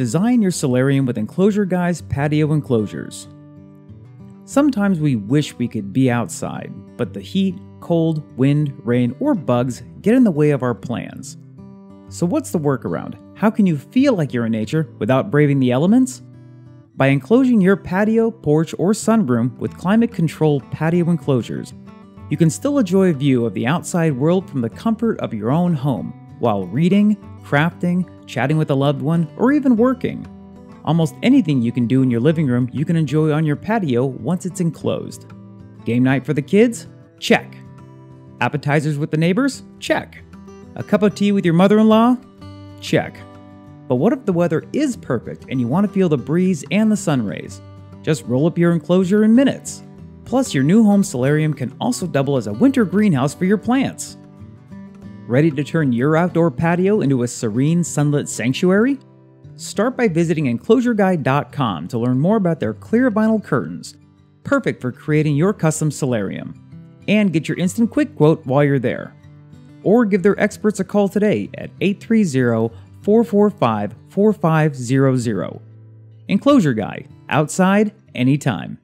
Design your solarium with Enclosure Guy's patio enclosures. Sometimes we wish we could be outside, but the heat, cold, wind, rain, or bugs get in the way of our plans. So what's the workaround? How can you feel like you're in nature without braving the elements? By enclosing your patio, porch, or sunroom with climate-controlled patio enclosures, you can still enjoy a view of the outside world from the comfort of your own home, while reading, crafting, chatting with a loved one, or even working. Almost anything you can do in your living room, you can enjoy on your patio once it's enclosed. Game night for the kids? Check. Appetizers with the neighbors? Check. A cup of tea with your mother-in-law? Check. But what if the weather is perfect and you want to feel the breeze and the sun rays? Just roll up your enclosure in minutes. Plus, your new home solarium can also double as a winter greenhouse for your plants. Ready to turn your outdoor patio into a serene, sunlit sanctuary? Start by visiting EnclosureGuy.com to learn more about their clear vinyl curtains, perfect for creating your custom solarium. And get your instant quick quote while you're there. Or give their experts a call today at 830-445-4500. Enclosure Guy, outside anytime.